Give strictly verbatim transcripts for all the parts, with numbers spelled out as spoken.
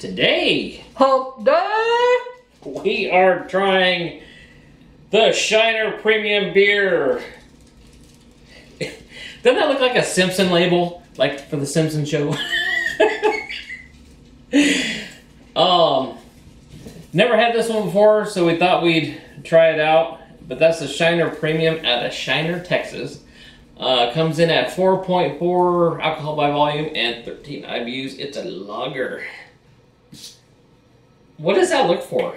Today, hump day, we are trying the Shiner Premium beer. Doesn't that look like a Simpson label, like for the Simpson show? um, never had this one before, so we thought we'd try it out. But that's the Shiner Premium out of Shiner, Texas. Uh, comes in at four point four alcohol by volume and thirteen I B Us. It's a lager. What does that look for?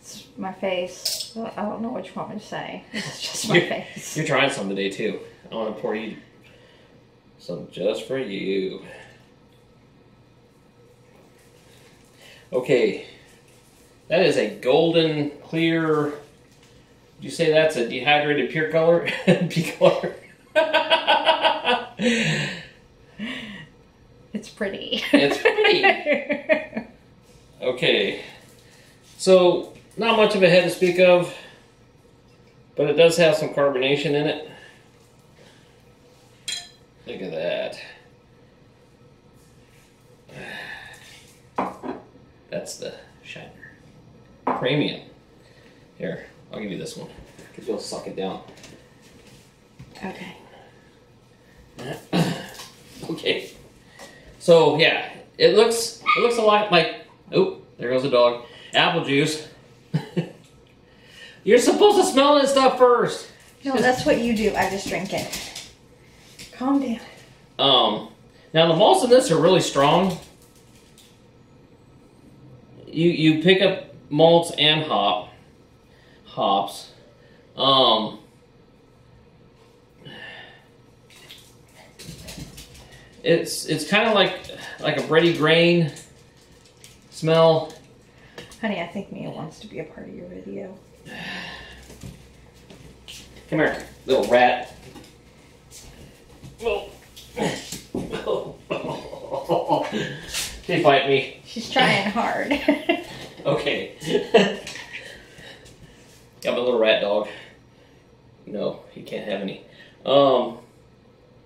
It's my face. I don't know what you want me to say. It's just my you're, face. You're trying some today too. I want to pour you some just for you. Okay. That is a golden clear. Would you say that's a dehydrated pure color? Pure color. It's pretty. It's pretty. Okay. So, not much of a head to speak of, but it does have some carbonation in it. Look at that. That's the Shiner Premium. Here, I'll give you this one, because you'll suck it down. Okay. Okay. So, yeah, it looks it looks a lot like, oh, there goes the dog, apple juice. You're supposed to smell this stuff first. No, that's what you do. I just drink it. Calm down. Um, now the malts in this are really strong. You you pick up malts and hop hops. Um. It's it's kind of like like a bready grain smell. Honey, I think Mia wants to be a part of your video. Come here, little rat. Whoa. She bite me. She's trying hard. Okay. Got my little rat dog. No, he can't have any. Um,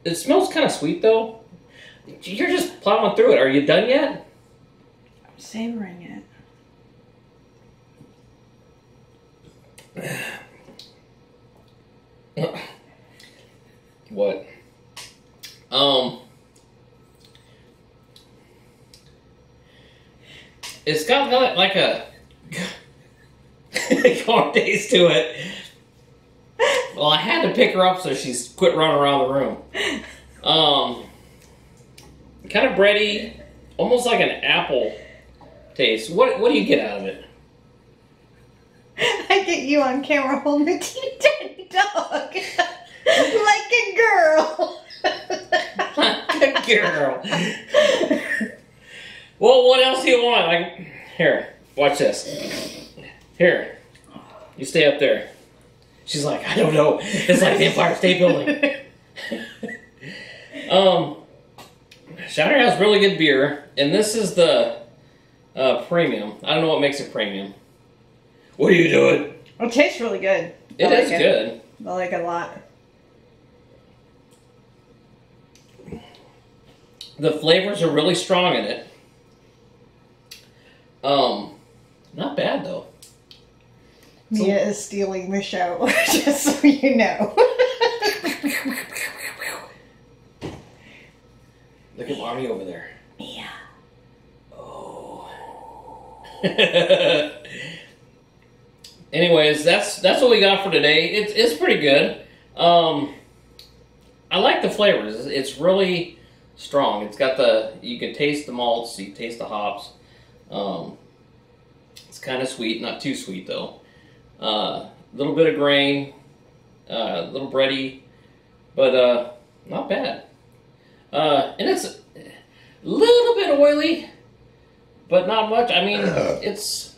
it smells kind of sweet though. You're just plowing through it. Are you done yet? I'm savoring it. What? Um, it's got like a corn taste to it. Well, I had to pick her up so she's quit running around the room. Um. Kind of bready, almost like an apple taste. What what do you get out of it? I get you on camera holding a teeny tiny dog. Like a girl. Like a girl. Well, what else do you want? Like, here, watch this. Here, you stay up there. She's like, I don't know. It's like the Empire State Building. um... Shiner has really good beer, and this is the uh, premium. I don't know what makes it premium. What are you doing? It tastes really good. It is good. I like it a lot. The flavors are really strong in it. Um, not bad though. Mia is stealing the show, just so you know. Look at mommy over there. Yeah. Oh. Anyways, that's that's what we got for today. It's it's pretty good. Um, I like the flavors. It's really strong. It's got the you can taste the malts, you can taste the hops. Um, it's kind of sweet, not too sweet though. A uh, little bit of grain, a uh, little bready, but uh, not bad. Uh, and it's a little bit oily, but not much. I mean, it's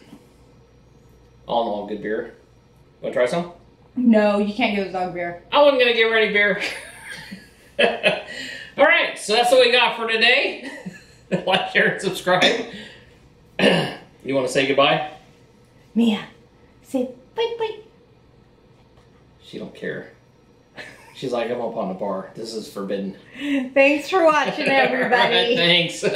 all in all good beer. Want to try some? No, you can't give a dog beer. I wasn't going to give her any beer. All right, so that's what we got for today. Like, share, and subscribe. You want to say goodbye? Mia, say bye-bye. She don't care. She's like, I'm up on the bar. This is forbidden. Thanks for watching, everybody. Thanks.